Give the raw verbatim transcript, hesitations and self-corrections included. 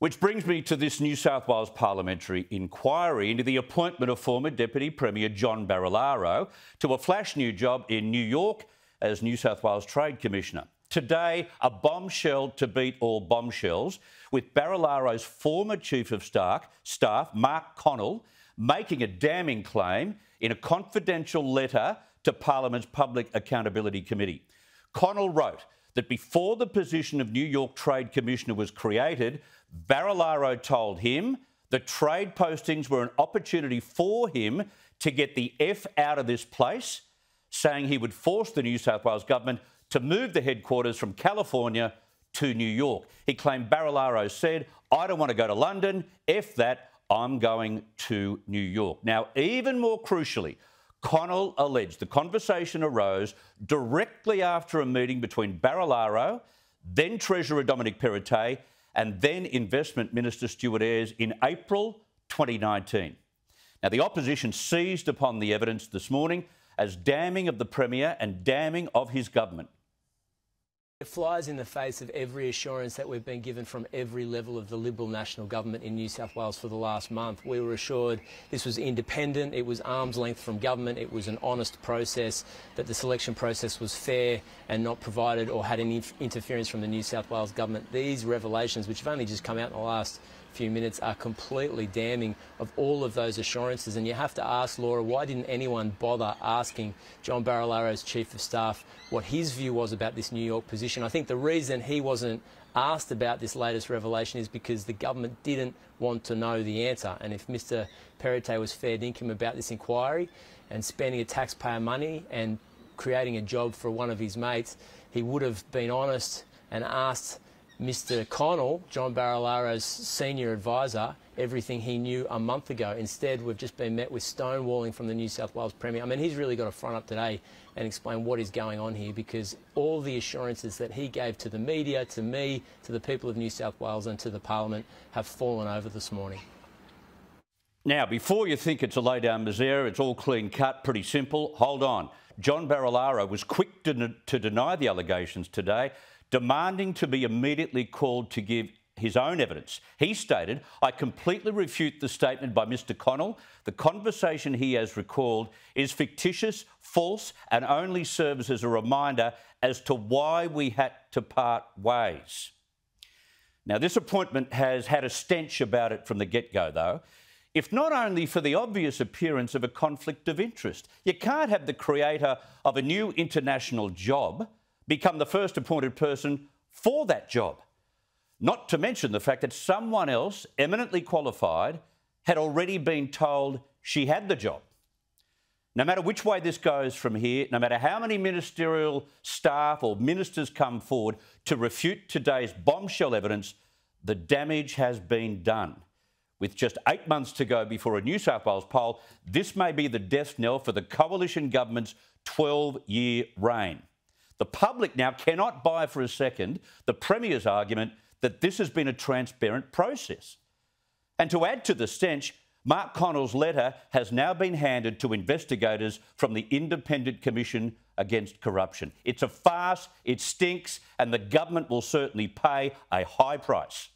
Which brings me to this New South Wales parliamentary inquiry into the appointment of former Deputy Premier John Barilaro to a flash new job in New York as New South Wales Trade Commissioner. Today, a bombshell to beat all bombshells, with Barilaro's former Chief of Staff, Mark Connell, making a damning claim in a confidential letter to Parliament's Public Accountability Committee. Connell wrote that before the position of New York Trade Commissioner was created, Barilaro told him the trade postings were an opportunity for him to get the F out of this place, saying he would force the New South Wales government to move the headquarters from California to New York. He claimed Barilaro said, "I don't want to go to London, F that, I'm going to New York." Now, even more crucially, Connell alleged the conversation arose directly after a meeting between Barilaro, then Treasurer Dominic Perrottet, and then Investment Minister Stuart Ayres in April twenty nineteen. Now, the opposition seized upon the evidence this morning as damning of the Premier and damning of his government. It flies in the face of every assurance that we've been given from every level of the Liberal National Government in New South Wales for the last month. We were assured this was independent, it was arm's length from government, it was an honest process, that the selection process was fair and not provided or had any interference from the New South Wales Government. These revelations, which have only just come out in the last few minutes, are completely damning of all of those assurances. And you have to ask, Laura, why didn't anyone bother asking John Barilaro's Chief of Staff what his view was about this New York position? I think the reason he wasn't asked about this latest revelation is because the government didn't want to know the answer. And if Mister Perrottet was fair dinkum about this inquiry and spending a taxpayer money and creating a job for one of his mates, he would have been honest and asked Mister Connell, John Barilaro's senior advisor, everything he knew a month ago. Instead, we've just been met with stonewalling from the New South Wales Premier. I mean, he's really got to front up today and explain what is going on here, because all the assurances that he gave to the media, to me, to the people of New South Wales and to the Parliament have fallen over this morning. Now, before you think it's a lay-down misère, it's all clean-cut, pretty simple, hold on. John Barilaro was quick to, den to deny the allegations today, demanding to be immediately called to give his own evidence. He stated, "I completely refute the statement by Mister Connell. The conversation he has recalled is fictitious, false, and only serves as a reminder as to why we had to part ways." Now, this appointment has had a stench about it from the get-go, though, if not only for the obvious appearance of a conflict of interest. You can't have the creator of a new international job become the first appointed person for that job. Not to mention the fact that someone else, eminently qualified, had already been told she had the job. No matter which way this goes from here, no matter how many ministerial staff or ministers come forward to refute today's bombshell evidence, the damage has been done. With just eight months to go before a New South Wales poll, this may be the death knell for the coalition government's twelve-year reign. The public now cannot buy for a second the Premier's argument that this has been a transparent process. And to add to the stench, Mark Connell's letter has now been handed to investigators from the Independent Commission Against Corruption. It's a farce, it stinks, and the government will certainly pay a high price.